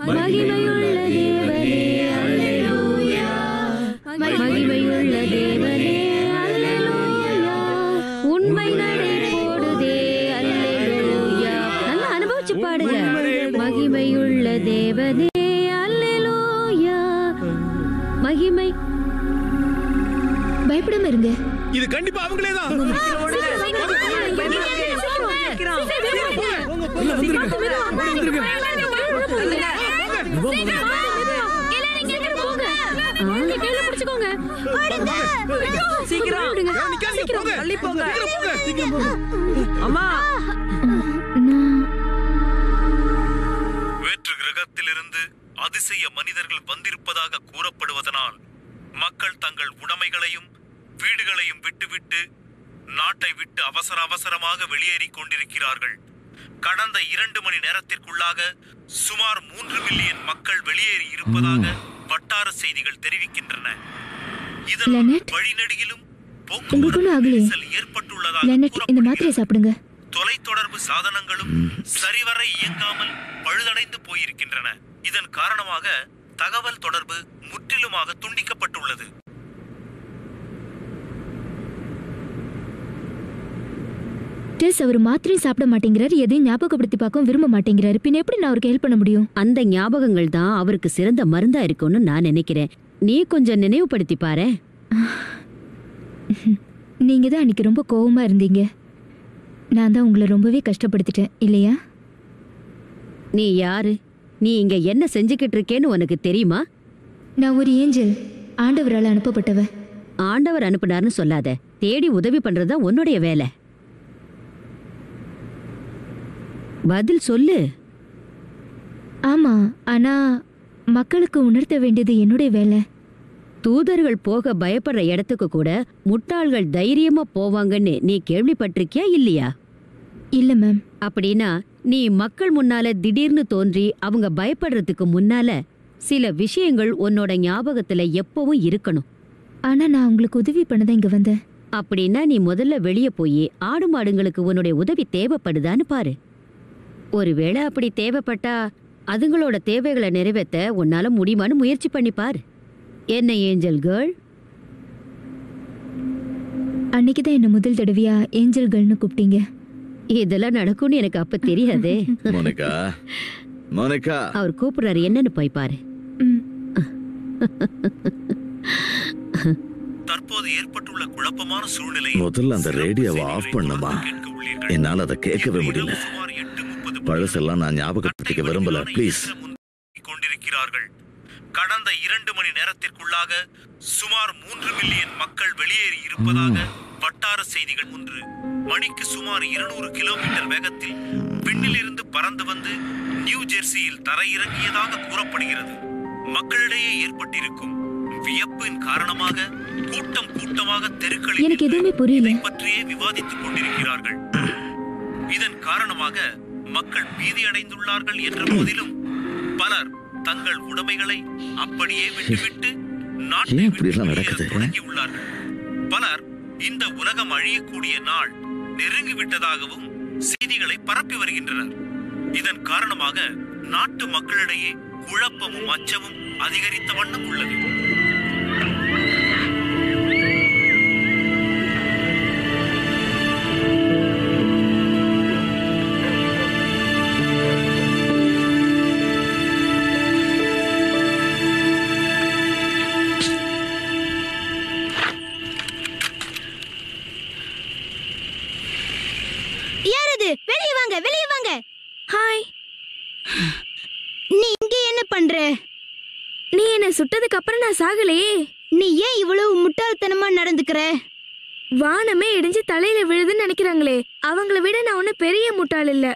மகிமையுள்ள தேவனே அல்லேலூயா, மகிமையுள்ள தேவனே அல்லேலூயா, உண்மைகளை போடுதே அல்லேலூயா. நல்லா அனுபவிச்சு பாடுங்க. மகிமையுள்ள தேவனே அல்லேலூயா, மகிமை. பயப்படாம இருங்க. இது கண்டிப்பா அவங்களே தான். வேற்று கிரகத்திலிருந்து அதிசய மனிதர்கள் வந்திருப்பதாக கூறப்படுவதனால் மக்கள் தங்கள் உடைமைகளையும் வீடுகளையும் விட்டுவிட்டு நாட்டை விட்டு அவசர அவசரமாக வெளியேறிக் கொண்டிருக்கிறார்கள். கடந்த இரண்டு மணி நேரத்திற்குள்ளாக சுமார் மூன்று மில்லியன் மக்கள் வெளியேறி இருப்பதாக வட்டார செய்திகள் தெரிவிக்கின்றன. இதன் வழிநெடுகிலும் தொலைத்தொடர்பு சாதனங்களும் சரிவர இயங்காமல் பழுதடைந்து போயிருக்கின்றன. இதன் காரணமாக தகவல் தொடர்பு முற்றிலுமாக துண்டிக்கப்பட்டுள்ளது. அவர் மாத்திரை சாப்பிட மாட்டேங்கிறார், எதையும் ஞாபகப்படுத்தி பார்க்கவும் விரும்ப மாட்டேங்கிறாரு. பின் எப்படி நான் அவருக்கு ஹெல்ப் பண்ண முடியும்? அந்த ஞாபகங்கள் தான் அவருக்கு சிறந்த மருந்தா இருக்கும்னு நான் நினைக்கிறேன். நீ கொஞ்சம் நினைவுபடுத்தி பாரு. நீங்க தான் அன்னைக்கு ரொம்ப கோவமா இருந்தீங்க. நான் தான் உங்களை ரொம்பவே கஷ்டப்படுத்திட்டேன் இல்லையா? நீ யாரு? நீ இங்க என்ன செஞ்சுக்கிட்டு இருக்கேன்னு உனக்கு தெரியுமா? நான் ஒரு ஏஞ்சல், ஆண்டவரால் அனுப்பப்பட்டவன். ஆண்டவர் அனுப்பினார்னு சொல்லாத. தேடி உதவி பண்றதா உன்னுடைய வேலை. பதில் சொல்லு. ஆமா, ஆனா மக்களுக்கு உணர்த்த வேண்டியது என்னுடைய வேலை. தூதர்கள் போக பயப்படுற இடத்துக்கு கூட முட்டாள்கள் தைரியமா போவாங்கன்னு நீ கேள்விப்பட்டிருக்கியா இல்லையா? இல்ல மேம். அப்படின்னா நீ மக்கள் முன்னால திடீர்னு தோன்றி அவங்க பயப்படுறதுக்கு முன்னால சில விஷயங்கள் உன்னோட ஞாபகத்துல எப்பவும் இருக்கணும். ஆனா நான் உங்களுக்கு உதவி பண்ணதான் இங்க வந்தேன். அப்படின்னா நீ முதல்ல வெளியே போய் ஆடு மாடுங்களுக்கு உன்னுடைய உதவி தேவைப்படுதான்னு பாரு. ஒருவேளை அப்படி தேவைப்பட்டா அதுங்களோட தேவைகளை நிறைவேற்ற உன்னால முடியுமான்னு முயற்சி பண்ணிப்பார். என்ன ஏஞ்சல் கேர்ள்? அன்னைக்கு தான் என்ன முதல் தடவையா ஏஞ்சல் கேர்ள்னு கூப்பிட்டீங்க. இதெல்லாம் நடக்கும்னு எனக்கு அப்ப தெரியாதே. Monica, Monica. அவர் கூப்பிடுறாரு, என்னன்னு போய் பாரு. தற்போது ஏற்பட்டுள்ள குழப்பமான சூழ்நிலை முதல்ல அந்த ரேடியோவை ஆஃப் பண்ணுமா? என்னால அதை கேட்கவே முடியல. பழசெல்லாம் நான் ஞாபகப்படுத்திக்க விரும்பல, ப்ளீஸ். கொண்டிருக்கிறார்கள். கடந்த இரண்டு மணி நேரத்திற்குள்ளாக சுமார் மூன்று மில்லியன் மக்கள் வெளியேறி இருப்பதாக வட்டார செய்திகள். ஒன்று மணிக்கு சுமார் இருநூறு கிலோமீட்டர் வேகத்தில் விண்ணிலிருந்து பறந்து வந்து நியூ ஜெர்சியில் தரையிறங்கியதாக கூறப்படுகிறது. மக்களிடையே ஏற்பட்டிருக்கும் வியப்பின் காரணமாக கூட்டம் கூட்டமாக தெருக்களில் எனக்கு எதுவுமே புரியல பற்றியே விவாதித்துக் கொண்டிருக்கிறார்கள். இதன் காரணமாக மக்கள் பீதி அடைந்துள்ளார்கள் என்ற போதிலும் பலர் தங்கள் உடைமைகளை அப்படியே விட்டுவிட்டு நாட்டை விட்டு தொடங்கியுள்ளார்கள். பலர் இந்த உலகம் அழியக்கூடிய நாள் நெருங்கிவிட்டதாகவும் செய்திகளை பரப்பி வருகின்றனர். இதன் காரணமாக நாட்டு மக்களிடையே குழப்பமும் அச்சமும் அதிகரித்த வண்ணம் உள்ளது. சுட்டதுக்கு அப்புறம் நான் சாகலையே, நீ ஏன் இவ்வளவு முட்டாள்தனமா நடந்துக்கிற? வானமே இடிஞ்சு தலையில விழுதுன்னு நினைக்கிறாங்களே, அவங்கள விட நான் ஒன்னும் பெரிய முட்டாள் இல்ல.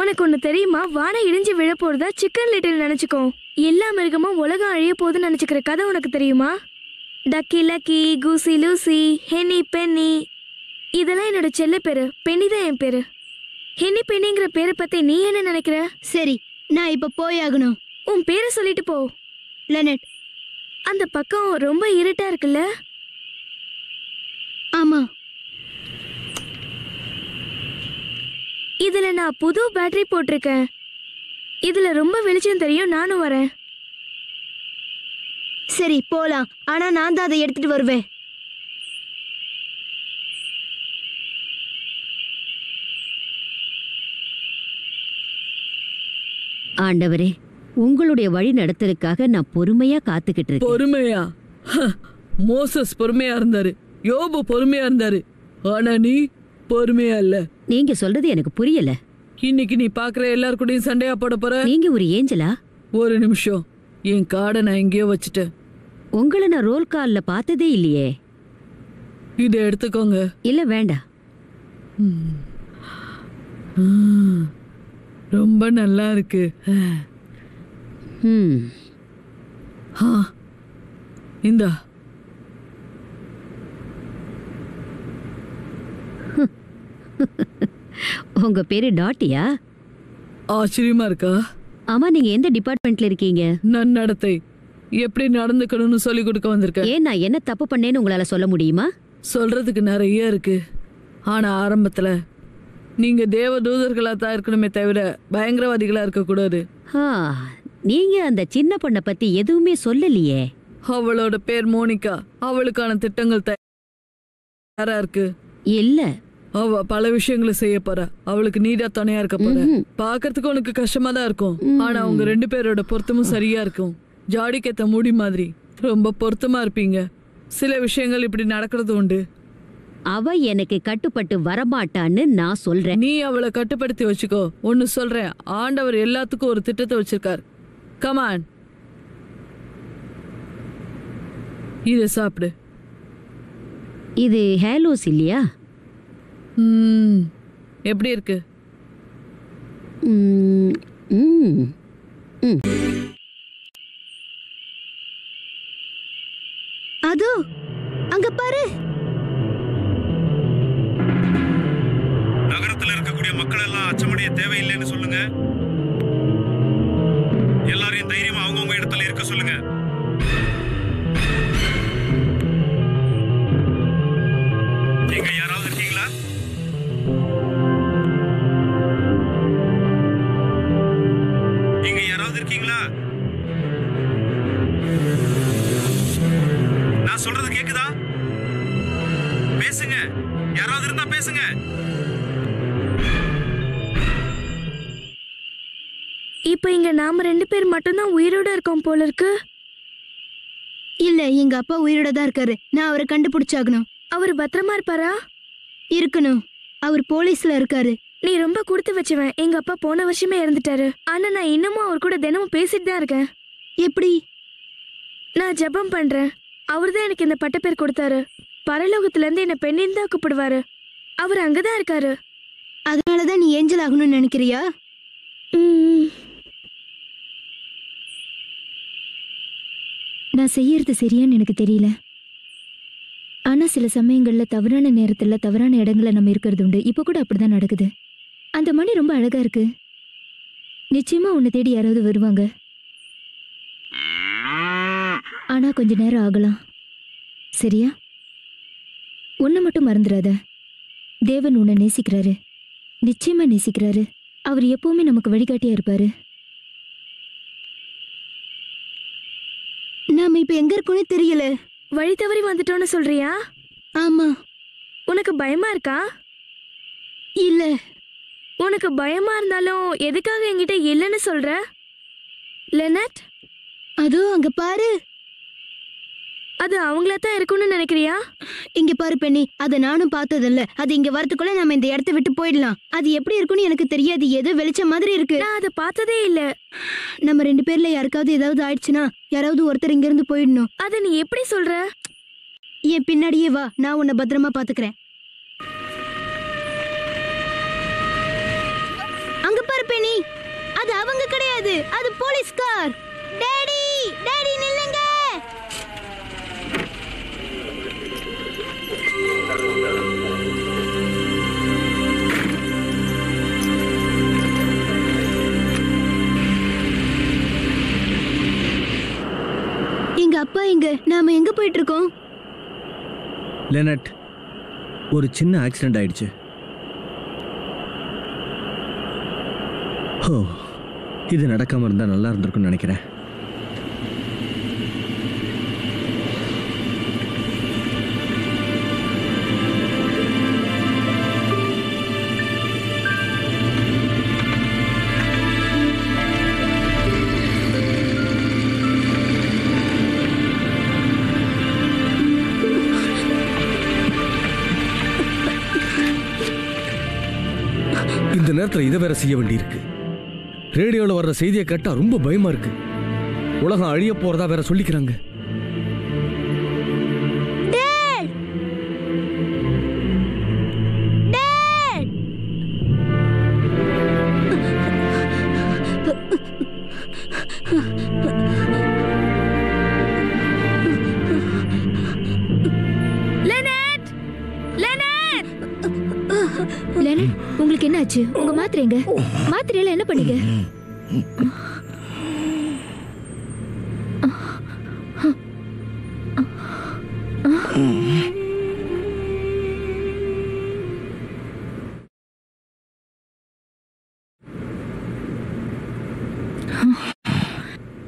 உனக்கு ஒண்ணு தெரியுமா, வானம் இடிஞ்சு விழ போறதா சிக்கன் லிட்டில் நினைச்சுக்கோ, எல்லா மிருகமும் உலகம் அழிய போதுன்னு நினைச்சுக்கிற கதை உனக்கு தெரியுமா? Ducky Lucky, Goosey Loosey, Henny Penny, இதெல்லாம் என்னோட செல்ல பேரு. பென்னி தான் என் பேரு. ஹெனி பென்னிங்கிற பேரை பத்தி நீ என்ன நினைக்கிற? சரி, நான் இப்ப போயாகணும். உன் பேரை சொல்லிட்டு போ. லெனட். அந்த பக்கம் ரொம்ப இருட்டா இருக்குல்ல? ஆமா. இதுல நான் புது பேட்டரி போட்டிருக்கேன். இதுல ரொம்ப வெளிச்சம் தெரியும். நானும் வரேன். சரி போலாம், ஆனா நான் தான் அதை எடுத்துட்டு வருவேன். ஆண்டவரே, உங்களுடைய வழி நடத்தலுக்காக நான் பொறுமையா காத்துக்கிட்டு இருக்கேன். பொறுமையா? மோசஸ் பொறுமையா இருந்தாரு, யோபு பொறுமையா இருந்தாரு, ஆனா நீ பொறுமையா இல்ல. நீங்க சொல்றது எனக்கு புரியல. இன்னைக்கு நீ பாக்குற எல்லார் கூடயும் சண்டையா போட போற. நீங்க ஒரு ஏஞ்சலா? ஒரு நிமிஷம், என் காடை நான் எங்கேயோ வச்சுட்டேன். உங்களை நான் ரோல் கால்ல பார்த்ததே இல்லையே. இத எடுத்துக்கோங்க. இல்ல வேண்டாம். ரொம்ப நல்லா இருக்கு. ஹம். ஹா, இந்த உங்க பேரு டாட்டியா? ஆச்சரியமா இருக்கா? ஆமா. நீங்க எந்த டிபார்ட்மெண்ட்ல இருக்கீங்க? நான் நடத்தை, எப்படி நடந்துக்கணும்னு சொல்லி கொடுக்க வந்திருக்கேன். ஏன் நான் என்ன தப்பு பண்ணேன்னு உங்களால சொல்ல முடியுமா? சொல்றதுக்கு நிறைய இருக்கு, ஆனா ஆரம்பத்துல நீங்க தேவ தூதர்களா தான் இருக்கணுமே தவிர பயங்கரவாதிகளா இருக்க கூடாது. நீங்க அந்த சின்ன பொண்ணை பத்தி எதுவுமே சொல்லலையே. அவளோட பேர் மோனிகா. அவளுக்கான திட்டங்கள் தயாரா இருக்கு. இல்ல, அவ பல விஷயங்களை செய்ய போறா. அவளுக்கு நீடா துணையா இருக்க போற. பாக்கிறதுக்கு உனக்கு கஷ்டமா தான் இருக்கும், ஆனா அவங்க ரெண்டு பேரோட பொருத்தமும் சரியா இருக்கும். ஜாடிக்கேத்த மூடி மாதிரி ரொம்ப பொருத்தமா இருப்பீங்க. சில விஷயங்கள் இப்படி நடக்கிறது உண்டு. அவ எனக்கு கட்டுப்பட்டு வரமாட்டான்னு நான் சொல்றேன். நீ அவளை கட்டுப்படுத்தி வச்சுக்கோ. ஒன்னு சொல்றேன், ஆண்டவர் எல்லாத்துக்கும் ஒரு திட்டத்தை வச்சிருக்காரு. கமான், இத சாப்பிடு. இது ஹேலோஸ் இல்லையா? ம். எப்படி இருக்கு? ம் ம் ம். அது அங்க பாரு. நகரத்துல இருக்கக்கூடிய மக்கள் எல்லாம் அச்சமடைய தேவையில்லைன்னு சொல்லுங்க. எல்லாரையும் தைரியமா அவங்கவுங்க இடத்துல இருக்க சொல்லுங்க. நீங்க யாராவது இருக்கீங்களா? நீங்க யாராவது இருக்கீங்களா? இப்போ இங்க நாம ரெண்டு பேர் மட்டும் தான் உயிரோட இருக்கோம் போல இருக்கு. இல்ல, எங்க அப்பா உயிரோட தான் இருக்காரு. நான் அவரை கண்டுபிடிச்சாகணும். அவர் பத்திரமா இருப்பாரா? இருக்கணும். அவர் போலீஸ்ல இருக்காரு. நீ ரொம்ப கொடுத்து வச்சுவேன். எங்க அப்பா போன வருஷமே இறந்துட்டாரு. ஆனா நான் இன்னமும் அவர் கூட தினமும் பேசிட்டு தான் இருக்கேன். எப்படி? நான் ஜபம் பண்றேன். அவர் தான் எனக்கு இந்த பட்ட பேர் கொடுத்தாரு. பரலோகத்துல இருந்து என்ன பெண்ணின்னு தான் கூப்பிடுவாரு. அவர் அங்கதான் இருக்காரு. அதனாலதான் நீ ஏஞ்சல் ஆகணும்னு நினைக்கிறியா? நான் செய்யறது சரியான்னு எனக்கு தெரியல. ஆனா சில சமயங்கள்ல தவறான நேரத்துல தவறான இடங்கள்ல நம்ம இருக்கிறது உண்டு. இப்ப கூட அப்படிதான் நடக்குது. அந்த மணி ரொம்ப அழகா இருக்கு. நிச்சயமா உன்னை தேடி யாராவது வருவாங்க. ஆனா கொஞ்ச நேரம் ஆகலாம். சரியா? ஒன்னு மட்டும் மறந்துடாத. தேவன் உன்னை நேசிக்கிறாரு. நிச்சயமா நேசிக்கிறாரு. அவர் எப்பவுமே நமக்கு வழிகாட்டியா இருப்பாரு. நாம இப்ப எங்க இருக்குன்னு தெரியல. வழி தவறி வந்துட்டோன்னு சொல்றியா? ஆமா. உனக்கு பயமா இருக்கா? இல்ல. உனக்கு பயமா இருந்தாலும் எதுக்காக என்கிட்ட இல்லைன்னு சொல்ற? லெனட், அதோ அங்க பாரு. அது அவங்கள தான் இருக்கும்னு நினைக்கிறியா? இங்க பாரு பெண்ணி, அதை நானும் பார்த்ததில்ல. அது இங்க வரதுக்குள்ள நம்ம இந்த இடத்த விட்டு போயிடலாம். அது எப்படி இருக்குன்னு எனக்கு தெரியாது. ஏதோ வெளிச்சம் மாதிரி இருக்கு. நான் அதை பார்த்ததே இல்ல. நம்ம ரெண்டு பேர்ல யாருக்காவது ஏதாவது ஆயிடுச்சுன்னா யாராவது ஒருத்தர் இங்க இருந்து போயிடணும். அதை நீ எப்படி சொல்ற? என் பின்னாடியே வா, நான் உன்னை பத்திரமா பாத்துக்கிறேன். அங்க பாரு பெண்ணி, அது அவங்க கிடையாது, அது போலீஸ் கார். டேடி, டேடி நில்லுங்க. எங்க அப்பா எங்க? நாம எங்க போயிட்டு இருக்கோம்? லெனட், ஒரு சின்ன ஆக்சிடென்ட் ஆயிடுச்சு. ஓ, இது நடக்காம இருந்தா நல்லா இருந்திருக்கும்னு நினைக்கிறேன். இந்த நேரத்துல இதை வேற செய்ய வேண்டியிருக்கு. ரேடியோல வர்ற செய்தியை கேட்டா ரொம்ப பயமா இருக்கு. உலகம் அழிய போறதா வேற சொல்லிக்கிறாங்க. உங்களுக்கு என்ன ஆச்சு? உங்க மாத்திரைங்க, மாத்திரையில என்ன பண்ணீங்க?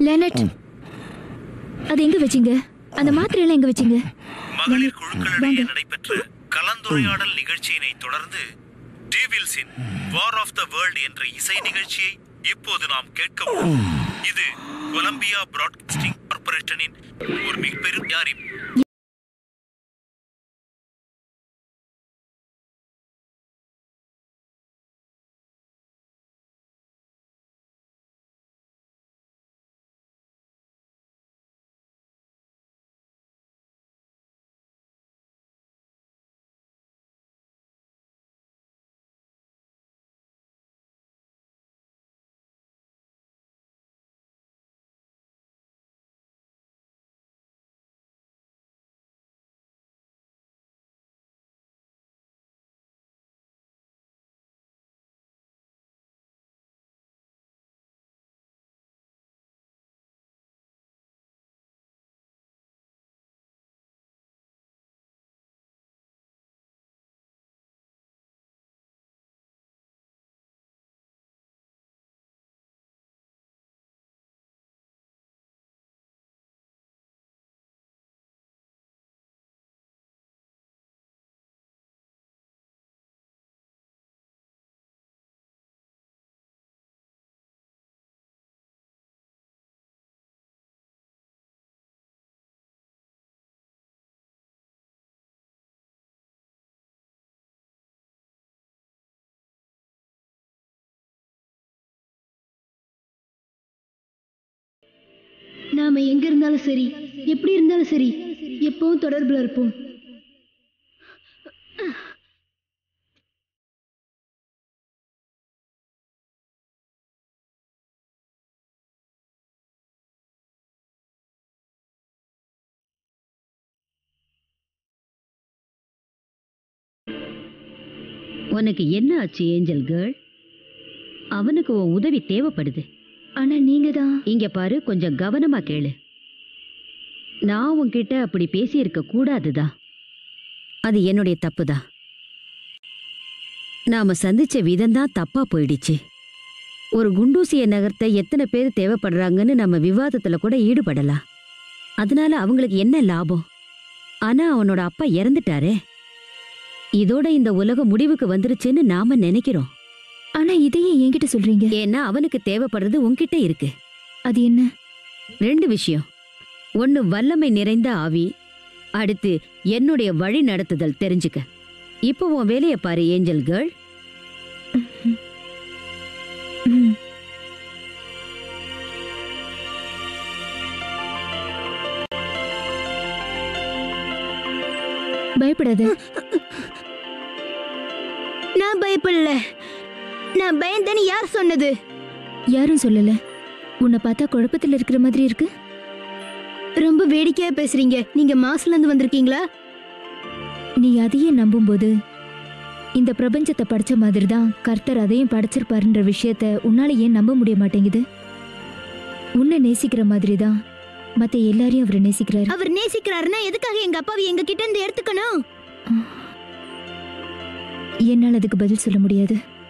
லெனட், அது எங்க வச்சீங்க? அந்த மாத்திரையில எங்க வச்சீங்க? மகளிர் குழுக்களிடையே நடைபெற்ற கலந்துரையாடல் நிகழ்ச்சியினை தொடர்ந்து டீவில்ஸின் வார் ஆஃப் த வேர்ல்ட் என்ற இசை நிகழ்ச்சியை இப்போது நாம் கேட்க உள்ளோம். இது கொலம்பியா பிராட்காஸ்டிங் கார்பரேஷனின் ஒரு மிகப்பெரும் தயாரிப்பு. நாம எங்க இருந்தாலும் சரி, எப்படி இருந்தாலும் சரி, எப்பவும் தொடர்புல இருப்போம். உனக்கு என்ன ஆச்சு ஏஞ்சல் கேர்ள்? அவனுக்கு உன் உதவி தேவைப்படுது. ஆனா நீங்க தான். இங்க பாரு, கொஞ்சம் கவனமா கேளு. நான் உன்கிட்ட அப்படி பேசியிருக்க கூடாதுதான். அது என்னுடைய தப்புதான். நாம சந்திச்ச விதம்தான் தப்பா போயிடுச்சு. ஒரு குண்டூசிய நகர்த்த எத்தனை பேர் தேவைப்படுறாங்கன்னு நம்ம விவாதத்துல கூட ஈடுபடலாம். அதனால அவங்களுக்கு என்ன லாபம்? ஆனா அவனோட அப்பா இறந்துட்டாரே, இதோட இந்த உலகம் முடிவுக்கு வந்துருச்சுன்னு நாம நினைக்கிறோம். ஆனா இதையே என்கிட்ட சொல்றீங்க? ஏன்னா அவனுக்கு தேவைப்படுறது உன்கிட்ட இருக்கு. அது என்ன? ரெண்டு விஷயம். ஒன்னு வல்லமை நிறைந்த ஆவி, அடுத்து என்னுடைய வழி நடத்துதல். தெரிஞ்சுக்க. இப்போ உன் வேலையை பாரு ஏஞ்சல் கேர்ள். பயப்படாத. நான் பயப்படல. நான் பயந்தேன்னு யார் சொன்னது? யாரும் சொல்லல. உன்னை பார்த்தா குழப்பத்தில் இருக்கிற மாதிரி இருக்கு. ரொம்ப வேடிக்கையா பேசுறீங்க. நீங்க மாசுல இருந்து வந்திருக்கீங்களா? நீ அதையே நம்பும் போது இந்த பிரபஞ்சத்தை படிச்ச மாதிரி தான் கர்த்தர் அதையும் படிச்சிருப்பாருன்ற விஷயத்த உன்னால ஏன் நம்ப முடிய மாட்டேங்குது? உன்னை நேசிக்கிற மாதிரி தான் மற்ற எல்லாரையும் அவர் நேசிக்கிறாரு. அவர் நேசிக்கிறாருன்னா எதுக்காக எங்க அப்பாவை எங்க கிட்ட இருந்து எடுத்துக்கணும்? என்னால் அதுக்கு பதில் சொல்ல முடியாது.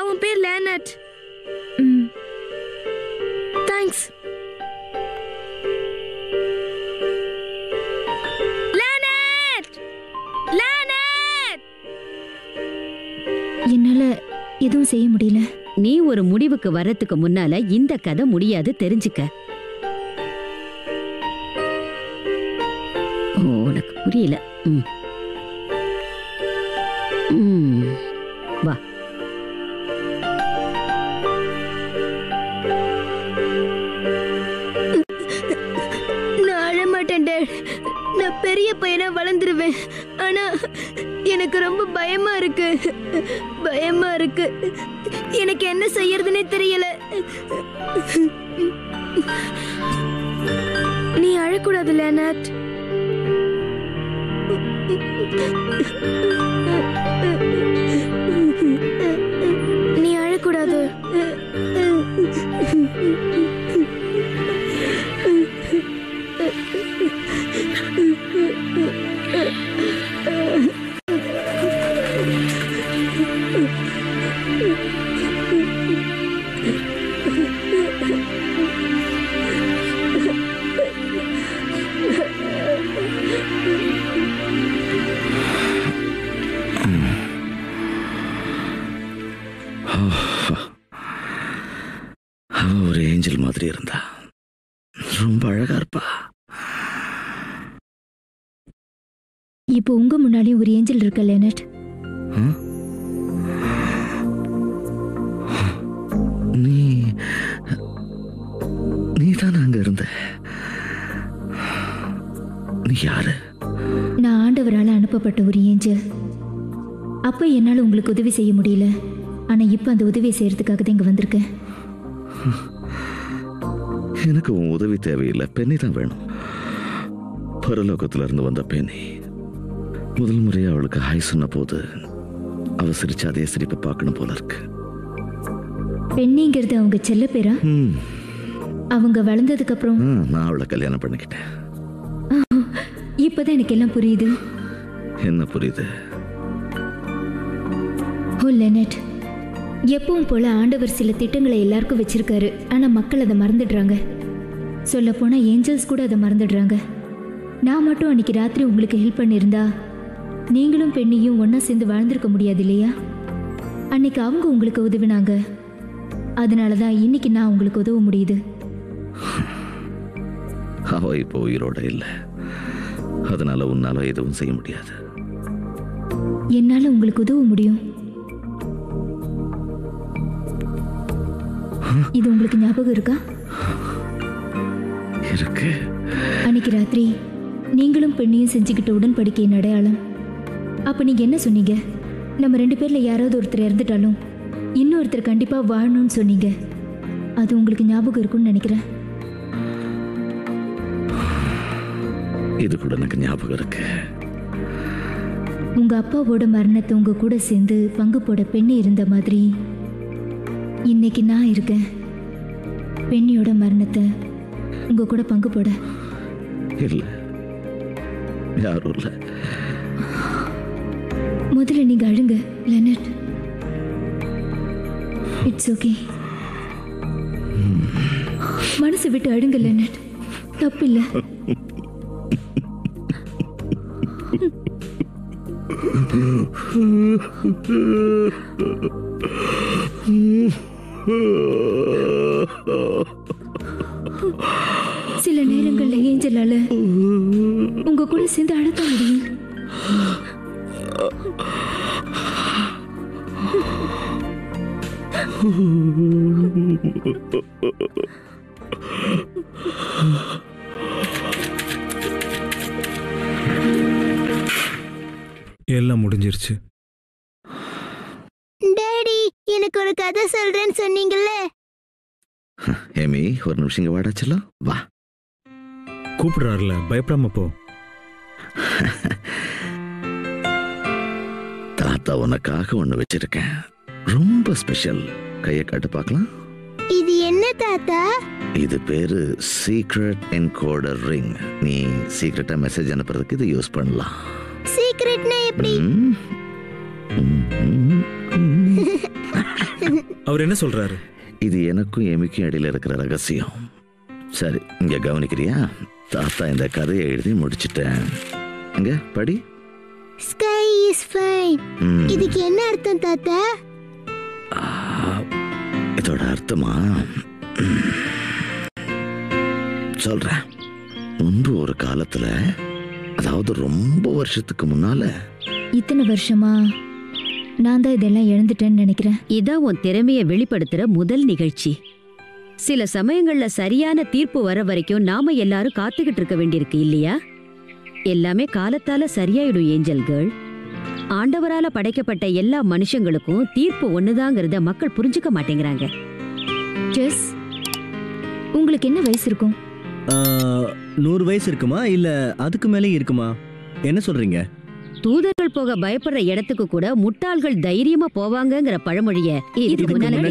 அவன் பேர் லேனட். தேங்க்ஸ் லேனட். லேனட், என்னால எதுவும் செய்ய முடியல. நீ ஒரு முடிவுக்கு வரதுக்கு முன்னால இந்த கதை முடியாது, தெரிஞ்சுக்க. உனக்கு புரியல? ம் ம் வா. நான் பெரிய பையனா வளர்ந்துருவேன். ஆனா எனக்கு ரொம்ப பயமா இருக்கு. பயமா இருக்கு. எனக்கு என்ன செய்யறதுன்னே தெரியல. நீ அழக்கூடாது லேனட். நீ அழக்கூடாது. அவ ஒரு ஏஞ்சல் மாதிரி இருந்தா. ரொம்ப அழகா இருப்பா. இப்போ உங்க முன்னாடி ஒரு ஏஞ்சல் இருக்க லேனட். நீ நீ தான் அங்க இருந்த. நீ யாரு? நான் ஆண்டவரால் அனுப்பப்பட்ட ஒரு ஏஞ்சல். அப்ப என்னால் உங்களுக்கு உதவி செய்ய முடியல. ஆனா இப்ப அந்த உதவியை செய்யறதுக்காக தான் இங்க வந்திருக்கேன். எனக்கு உன் உதவி தேவையில்லை. பெண்ணை தான் வேணும். பரலோகத்துல இருந்து வந்த பெண்ணை. முதல் முறையா அவளுக்கு ஹாய் சொன்ன போது அவ சிரிச்ச அதே சிரிப்பை பார்க்கணும் போல இருக்கு. பெண்ணிங்கிறது அவங்க செல்ல பேரா? அவங்க வளர்ந்ததுக்கு அப்புறம் நான் அவளை கல்யாணம் பண்ணிக்கிட்டேன். இப்பதான் எனக்கு எல்லாம் புரியுது. என்ன புரியுது? ஓ லெனட், எப்பவும் போல ஆண்டவர் சில திட்டங்களை எல்லாருக்கும் வச்சிருக்காரு. ஆனால் மக்கள் அதை மறந்துடுறாங்க. சொல்லப்போனால் ஏஞ்சல்ஸ் கூட அதை மறந்துடுறாங்க. நான் மட்டும் அன்றைக்கி ராத்திரி உங்களுக்கு ஹெல்ப் பண்ணியிருந்தா நீங்களும் பெண்ணையும் ஒன்றா சேர்ந்து வாழ்ந்துருக்க முடியாது இல்லையா? அன்றைக்கி அவங்க உங்களுக்கு உதவினாங்க. அதனால தான் இன்னைக்கு நான் உங்களுக்கு உதவ முடியுது. அவ இப்போ உயிரோட இல்லை, அதனால உன்னால எதுவும் செய்ய முடியாது. என்னால் உங்களுக்கு உதவ முடியும். இது உங்களுக்கு ஞாபகம் இருக்கா? இருக்கு. அன்னைக்கு ராத்திரி நீங்களும் பெண்ணையும் செஞ்சுக்கிட்ட உடன்படிக்கையின் அடையாளம். அப்போ நீங்கள் என்ன சொன்னீங்க? நம்ம ரெண்டு பேரில் யாராவது ஒருத்தர் இறந்துட்டாலும் இன்னொருத்தர் கண்டிப்பாக வாழணும்னு சொன்னீங்க. அது உங்களுக்கு ஞாபகம் இருக்கும்னு நினைக்கிறேன். இது கூட எனக்கு ஞாபகம் இருக்கு. உங்கள் அப்பாவோட மரணத்தை உங்கள் கூட சேர்ந்து பங்கு போட பெண்ணு இருந்த மாதிரி இன்னைக்கு நான் இருக்கேன். பெண்ணியோட மரணத்தை உங்கள் கூட பங்கு போட இல்லை யாரும் இல்லை. முதல்ல நீங்கள் அழுங்க லெனட். It's okay. மனசு விட்டு அழுங்க லெனட். தப்பு இல்லை. சில நேரங்கள்ல ஏஞ்சலால உங்க கூட சேர்ந்து அழுத்த முடியும். எல்லாம் முடிஞ்சிருச்சு. டேடி, எனக்கு ஒரு கதை சொல்றேன்னு சொன்னீங்கல்ல. ஏமி, ஒரு நிமிஷம் இங்க வாடாச்சலாம். வா, கூப்பிடுறாருல, பயப்படாம போ. தாத்தா உனக்காக ஒண்ணு வச்சிருக்கேன், ரொம்ப ஸ்பெஷல். கைய காட்டு பார்க்கலாம். இது என்ன தாத்தா? இது பேரு சீக்ரெட் என்கோடர் ரிங். நீ சீக்ரெட்டா மெசேஜ் அனுப்புறதுக்கு இது யூஸ் பண்ணலாம். சீக்ரெட்னா எப்படி? அவர் என்ன சொல்றாரு? இது எனக்கும் எமிக்கும் அடியில் இருக்கிற ரகசியம். சரி, இங்க கவனிக்கிறியா? தாத்தா இந்த கதையை எழுதி முடிச்சிட்டேன். இங்க படி. Sky is fine. இதுக்கு என்ன அர்த்தம் தாத்தா? இதோட அர்த்தமா சொல்றேன். முன்பு ஒரு காலத்துல, அதாவது ரொம்ப வருஷத்துக்கு முன்னால. இத்தனை வருஷமா நான் தான் இதெல்லாம் எழுந்துட்டேன்னு நினைக்கிறேன். இதான் உன் திறமையை வெளிப்படுத்துற முதல் நிகழ்ச்சி. சில சமயங்கள்ல சரியான தீர்ப்பு வர வரைக்கும் நாம எல்லாரும் காத்துக்கிட்டு இருக்க வேண்டியிருக்கு இல்லையா? எல்லாமே காலத்தால சரியாயிடும் ஏஞ்சல்கள். ஆண்டவரால படைக்கப்பட்ட எல்லா மனுஷங்களுக்கும் தீர்ப்பு ஒண்ணுதாங்கிறத மக்கள் புரிஞ்சுக்க மாட்டேங்கிறாங்க. ஜெஸ், உங்களுக்கு என்ன வயசு இருக்கும்? நூறு வயசு இருக்குமா, இல்ல அதுக்கு மேலே இருக்குமா? என்ன சொல்றீங்க? தூதர்கள் போக பயப்படுற இடத்துக்கு கூட முட்டாள்கள் தைரியமா போவாங்கங்கிற பழமொழிய இதுக்கு முன்னால